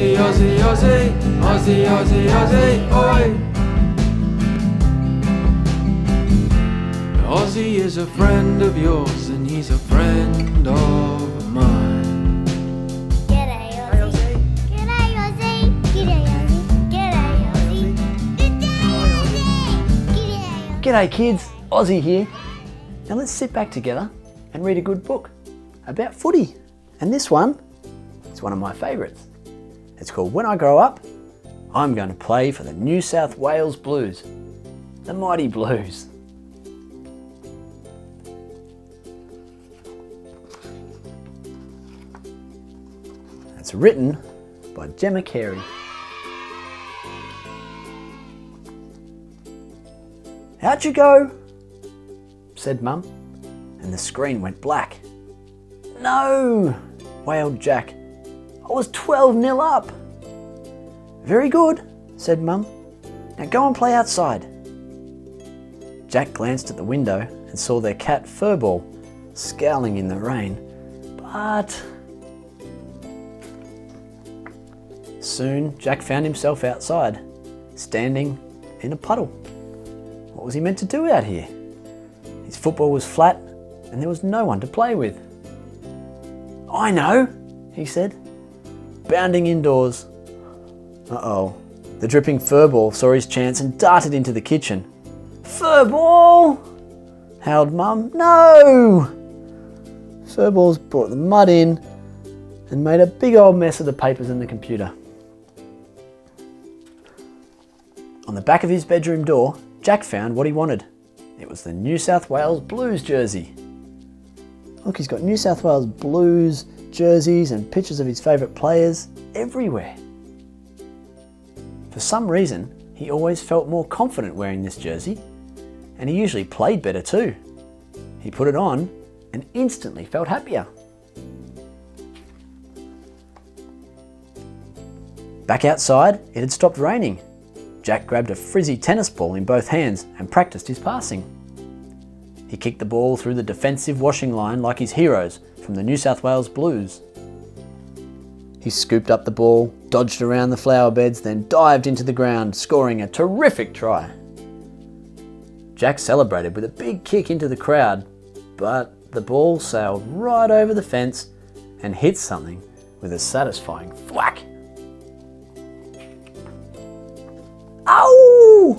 Ozzie, Ozzie, Ozzie, Ozzie, Ozzie, Ozzie, oi. Ozzie is a friend of yours and he's a friend of mine. G'day Ozzie, g'day Ozzie, g'day Ozzie, g'day Ozzie, g'day Ozzie, g'day Ozzie. G'day kids, Ozzie here. Now let's sit back together and read a good book about footy. And this one is one of my favourites. It's called When I Grow Up, I'm Going to Play for the New South Wales Blues. The mighty Blues. It's written by Gemma Carey. "Out you go," said Mum, and the screen went black. "No," wailed Jack. "I was 12-0 up." "Very good," said Mum. "Now go and play outside." Jack glanced at the window and saw their cat Furball scowling in the rain, but soon Jack found himself outside, standing in a puddle. What was he meant to do out here? His football was flat and there was no one to play with. "I know," he said, bounding indoors. Uh-oh. The dripping Furball saw his chance and darted into the kitchen. "Furball!" howled Mum. "No!" Furball's brought the mud in and made a big old mess of the papers and the computer. On the back of his bedroom door, Jack found what he wanted. It was the New South Wales Blues jersey. Look, he's got New South Wales Blues jerseys and pictures of his favourite players everywhere. For some reason, he always felt more confident wearing this jersey, and he usually played better too. He put it on and instantly felt happier. Back outside, it had stopped raining. Jack grabbed a frizzy tennis ball in both hands and practiced his passing. He kicked the ball through the defensive washing line like his heroes from the New South Wales Blues. He scooped up the ball, dodged around the flower beds, then dived into the ground, scoring a terrific try. Jack celebrated with a big kick into the crowd, but the ball sailed right over the fence and hit something with a satisfying thwack. "Ow!"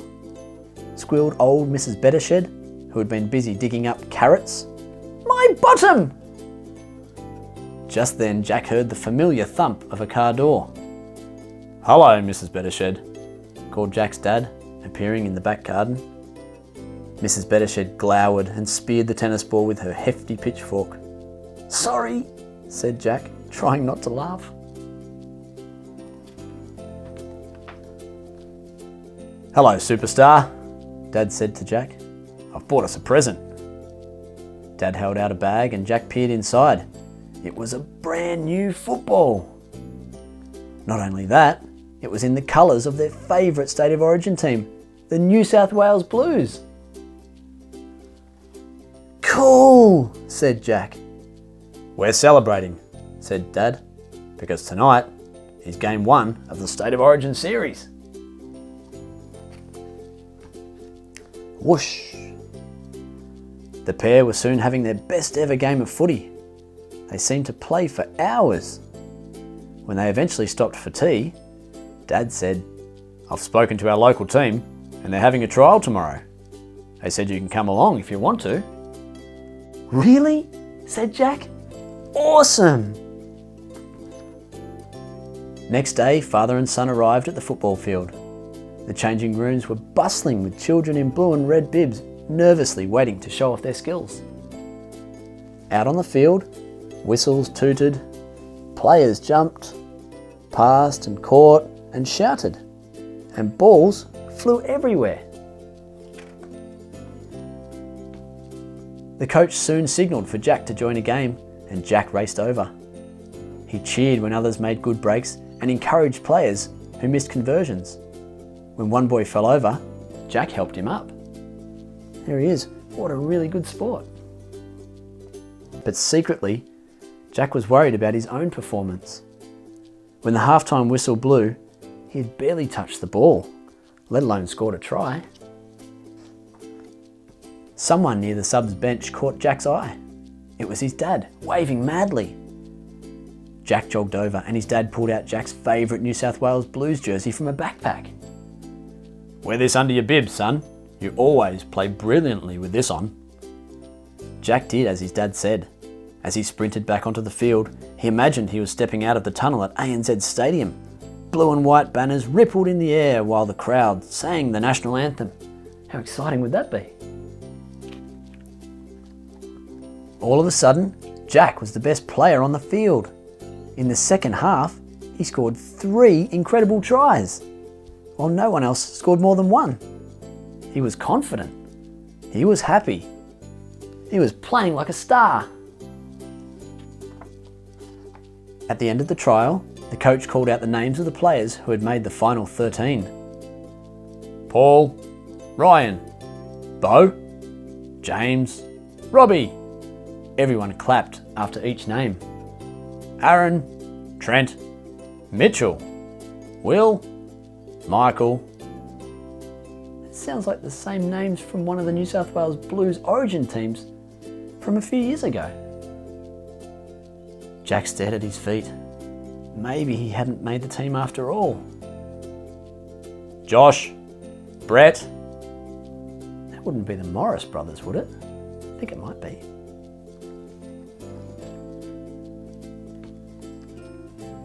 squealed old Mrs. Bettershed, who had been busy digging up carrots. "My bottom!" Just then Jack heard the familiar thump of a car door. "Hello, Mrs. Bettershed," called Jack's dad, appearing in the back garden. Mrs. Bettershed glowered and speared the tennis ball with her hefty pitchfork. "Sorry," said Jack, trying not to laugh. "Hello, superstar," Dad said to Jack. "I've bought us a present." Dad held out a bag and Jack peered inside. It was a brand new football. Not only that, it was in the colours of their favourite State of Origin team, the New South Wales Blues. "Cool," said Jack. "We're celebrating," said Dad, "because tonight is game one of the State of Origin series." Whoosh. The pair were soon having their best ever game of footy. They seemed to play for hours. When they eventually stopped for tea, Dad said, "I've spoken to our local team and they're having a trial tomorrow. They said you can come along if you want to." "Really?" said Jack. "Awesome!" Next day, father and son arrived at the football field. The changing rooms were bustling with children in blue and red bibs, nervously waiting to show off their skills. Out on the field, whistles tooted, players jumped, passed and caught and shouted, and balls flew everywhere. The coach soon signalled for Jack to join a game, and Jack raced over. He cheered when others made good breaks and encouraged players who missed conversions. When one boy fell over, Jack helped him up. There he is, what a really good sport. But secretly, Jack was worried about his own performance. When the halftime whistle blew, he had barely touched the ball, let alone scored a try. Someone near the subs bench caught Jack's eye. It was his dad, waving madly. Jack jogged over and his dad pulled out Jack's favourite New South Wales Blues jersey from a backpack. "Wear this under your bib, son. You always play brilliantly with this on." Jack did as his dad said. As he sprinted back onto the field, he imagined he was stepping out of the tunnel at ANZ Stadium. Blue and white banners rippled in the air while the crowd sang the national anthem. How exciting would that be? All of a sudden, Jack was the best player on the field. In the second half, he scored 3 incredible tries, while no one else scored more than 1. He was confident. He was happy. He was playing like a star. At the end of the trial, the coach called out the names of the players who had made the final 13. Paul, Ryan, Bo, James, Robbie. Everyone clapped after each name. Aaron, Trent, Mitchell, Will, Michael. It sounds like the same names from one of the New South Wales Blues origin teams from a few years ago. Jack stared at his feet. Maybe he hadn't made the team after all. Josh, Brett. That wouldn't be the Morris brothers, would it? I think it might be.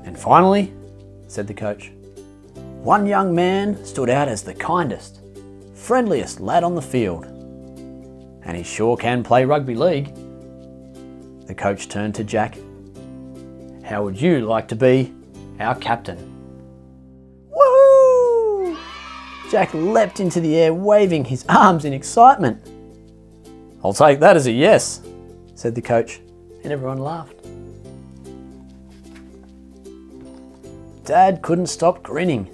And finally, said the coach, one young man stood out as the kindest, friendliest lad on the field. And he sure can play rugby league. The coach turned to Jack. How would you like to be our captain? Woohoo! Jack leapt into the air, waving his arms in excitement. I'll take that as a yes, said the coach, and everyone laughed. Dad couldn't stop grinning.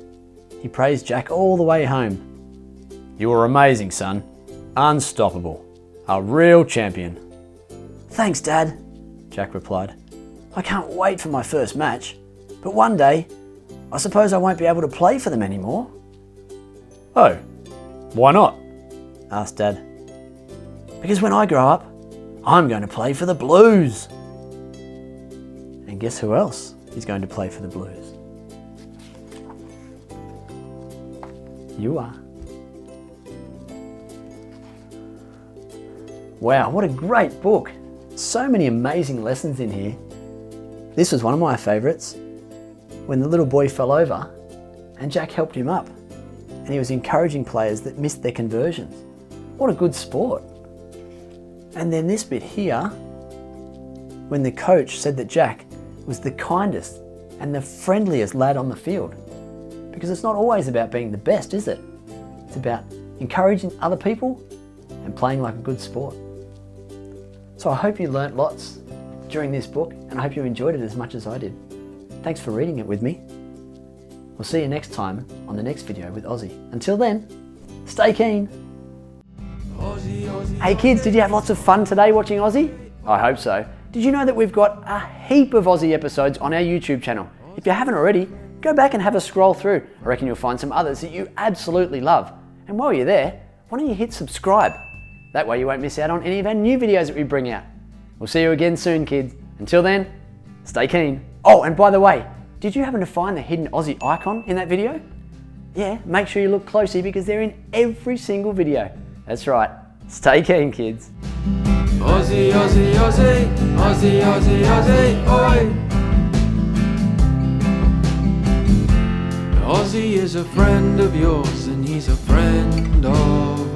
He praised Jack all the way home. You were amazing, son. Unstoppable. A real champion. Thanks, Dad, Jack replied. I can't wait for my first match, but one day, I suppose I won't be able to play for them anymore. Oh, why not? Asked Dad. Because when I grow up, I'm going to play for the Blues. And guess who else is going to play for the Blues? You are. Wow, what a great book. So many amazing lessons in here. This was one of my favourites, when the little boy fell over and Jack helped him up and he was encouraging players that missed their conversions. What a good sport. And then this bit here, when the coach said that Jack was the kindest and the friendliest lad on the field. Because it's not always about being the best, is it? It's about encouraging other people and playing like a good sport. So I hope you learnt lots during this book, and I hope you enjoyed it as much as I did. Thanks for reading it with me. We'll see you next time on the next video with Ozzie. Until then, stay keen. Hey kids, did you have lots of fun today watching Ozzie? I hope so. Did you know that we've got a heap of Ozzie episodes on our YouTube channel? If you haven't already, go back and have a scroll through. I reckon you'll find some others that you absolutely love. And while you're there, why don't you hit subscribe? That way you won't miss out on any of our new videos that we bring out. We'll see you again soon, kids. Until then, stay keen. Oh, and by the way, did you happen to find the hidden Ozzie icon in that video? Yeah, make sure you look closely because they're in every single video. That's right. Stay keen, kids. Ozzie, Ozzie, Ozzie, Ozzie, Ozzie, Ozzie, oi. Ozzie is a friend of yours and he's a friend of